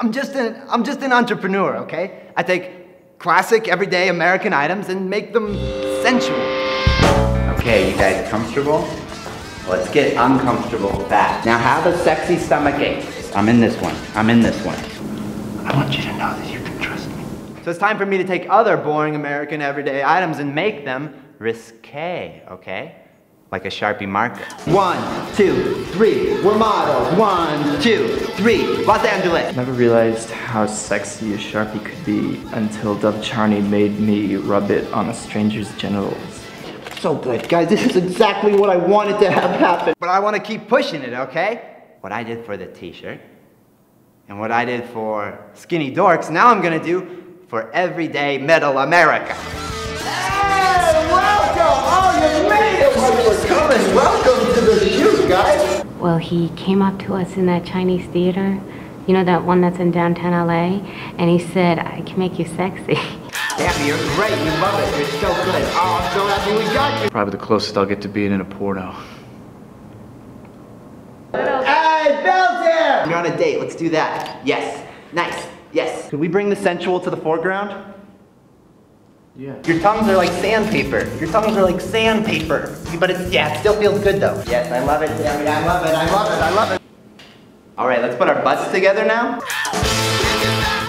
I'm just an entrepreneur, okay? I take classic, everyday American items and make them sensual. Okay, you guys comfortable? Let's get uncomfortable with that. Now have a sexy stomach ache. I'm in this one. I want you to know that you can trust me. So it's time for me to take other boring American everyday items and make them risque, okay? Like a Sharpie marker. 1, 2, 3, we're models. 1, 2, 3, Los Angeles. Never realized how sexy a Sharpie could be until Dov Charney made me rub it on a stranger's genitals. So good, guys, this is exactly what I wanted to have happen. But I want to keep pushing it, okay? What I did for the t-shirt, and what I did for skinny dorks, now I'm gonna do for everyday metal America. Hey, welcome! Oh, you made it! Well, you were coming. Welcome to the shoot, guys. Well, he came up to us in that Chinese theater, you know, that one that's in downtown LA, and he said, "I can make you sexy." Damn, you're great. We love it. You're so good. Oh, I'm so happy we got you. Probably the closest I'll get to being in a porno. Hey, Bill's here! You're on a date, let's do that. Yes, nice, yes. Can we bring the sensual to the foreground? Yeah. Your tongues are like sandpaper. Your tongues are like sandpaper. But it's, yeah, it still feels good though. Yes, I love it, I love it, I love it, I love it. All right, let's put our butts together now.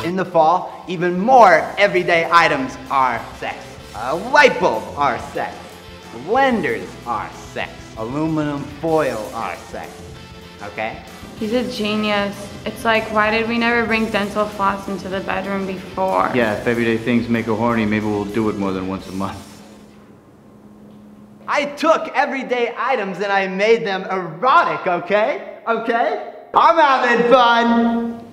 In the fall, even more everyday items are sex. Light bulbs are sex. Blenders are sex. Aluminum foil are sex. Okay. He's a genius. It's like, why did we never bring dental floss into the bedroom before? Yeah, if everyday things make her horny, maybe we'll do it more than once a month. I took everyday items and I made them erotic, okay? Okay? I'm having fun!